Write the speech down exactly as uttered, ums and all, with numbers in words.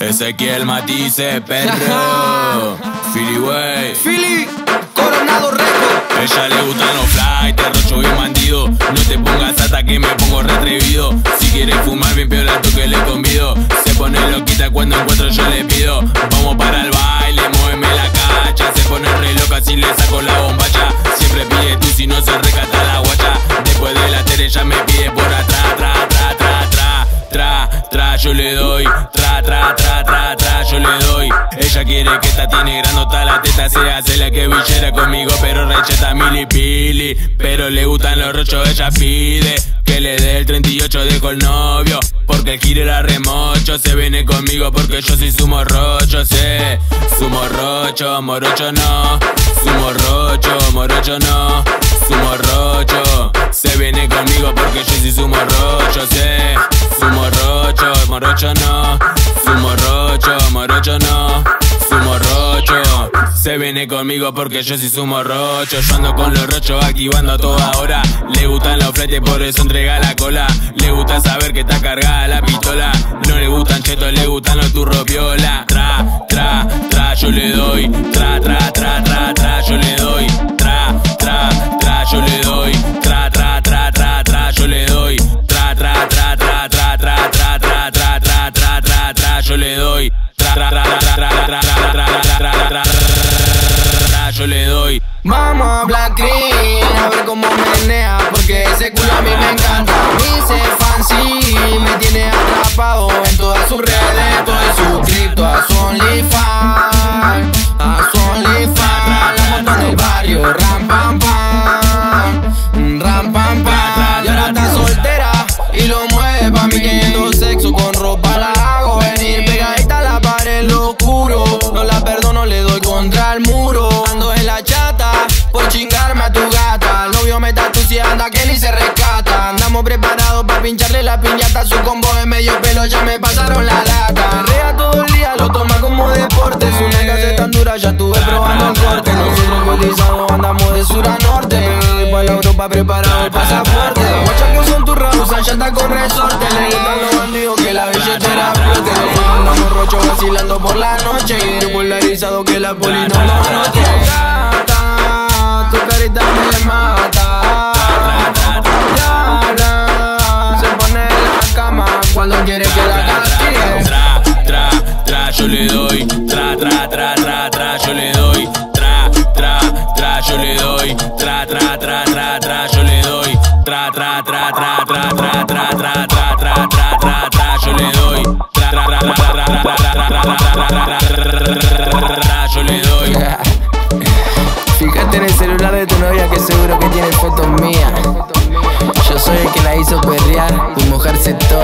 Ezequiel Matthysse, perro. Fili Wey. Fili, coronado reto. Ella le gustan los fly, te rollo bien bandido. No te pongas hasta que me pongo re atrevido. Si quieres fumar bien piola, tú que le convido. Se pone loquita cuando encuentro yo le pido. Vamos para el baile, muéveme la cacha. Se pone re loca si le saco la bombacha. Siempre pide tú si no se recata la guacha. Después de la tele ella me pide por atrás, tra, tra, tra, tra, tra, tra, yo le doy, tra, tra, tra, tra, tra, yo le doy. Ella quiere que esta tiene gran nota la teta, se hace la que villera conmigo, pero recheta mili pili. Pero le gustan los rochos, ella pide que le dé el treinta y ocho, dejo el novio, porque el giro era remocho. Se viene conmigo porque yo soy su morrocho, sé, su morrocho, morocho no, su morrocho, morocho no, su morrocho. Se viene conmigo porque yo soy su morrocho, sé, su morrocho, morocho no, su morrocho, morocho no, su morrocho. Se viene conmigo porque yo soy su morrocho. Yo ando con los rochos activando a toda hora. Le gustan los fletes, por eso entrega la cola. Le gusta saber que está cargada la pistola. No le gustan chetos, le gustan los turros viola. Tra, tra, tra, yo le doy. Tra, tra, tra, tra, tra, yo le doy. Tra, tra, tra, yo le doy. Tra, tra, tra, tra, tra, yo le doy. Tra, tra, tra, tra, tra, tra, tra, tra, tra, tra, tra, tra, tra, yo le doy. Tra, tra, tra, tra, tra, tra, tra, tra, tra, yo le doy. Vamos a hablar green, a ver cómo menea, porque ese culo a mí me encanta. Dice Fancy, me tiene atrapado en todas sus redes. Estoy suscrito a su OnlyFans, a su OnlyFans. La moto en el barrio, ram pam pam, ram pam pam. Y ahora está soltera y lo mueve pa' mí teniendo sexo con ropa la. No la perdono, le doy contra el muro. Ando en la chata por chingarme a tu gata. El novio me está tuciando que ni se rescata. Andamos preparados para pincharle la piñata. Su combo de medio pelo ya me pasaron la lata. Rea todo el día, lo toma como deporte. Su nalgas están duras, ya estuve probando el corte. Nosotros cotizados andamos de sur a norte. Pa' la Europa preparado el pasaporte. Muchas que son turras, usan llanta con resorte. Le gustan los bandidos que la billetera flote. Vacilando por la noche y popularizado que la poli no lo note. Gata, tu carita me mata. Yara, se pone en la cama cuando quiere que la castigue. Tra, tra, tra, yo le doy. Tra, tra, tra, tra, tra, yo le doy. Tra, tra, tra, yo le doy. Tra, tra, tra, tra, tra, yo le doy. Tra, tra, tra, tra, tra, tra, tra, tra, tra, tra, tra, tra, yo le doy. Tra, tra, tra, tra, tra, tra. Yo le doy. Fíjate en el celular de tu novia que seguro que tiene fotos mías. Yo soy el que la hizo perrear y mojarse toda.